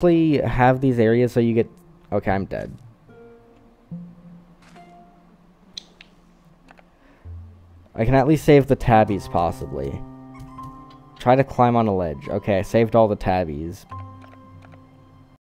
Have these areas so you get... Okay, I'm dead. I can at least save the tabbies, possibly. Try to climb on a ledge. Okay, I saved all the tabbies.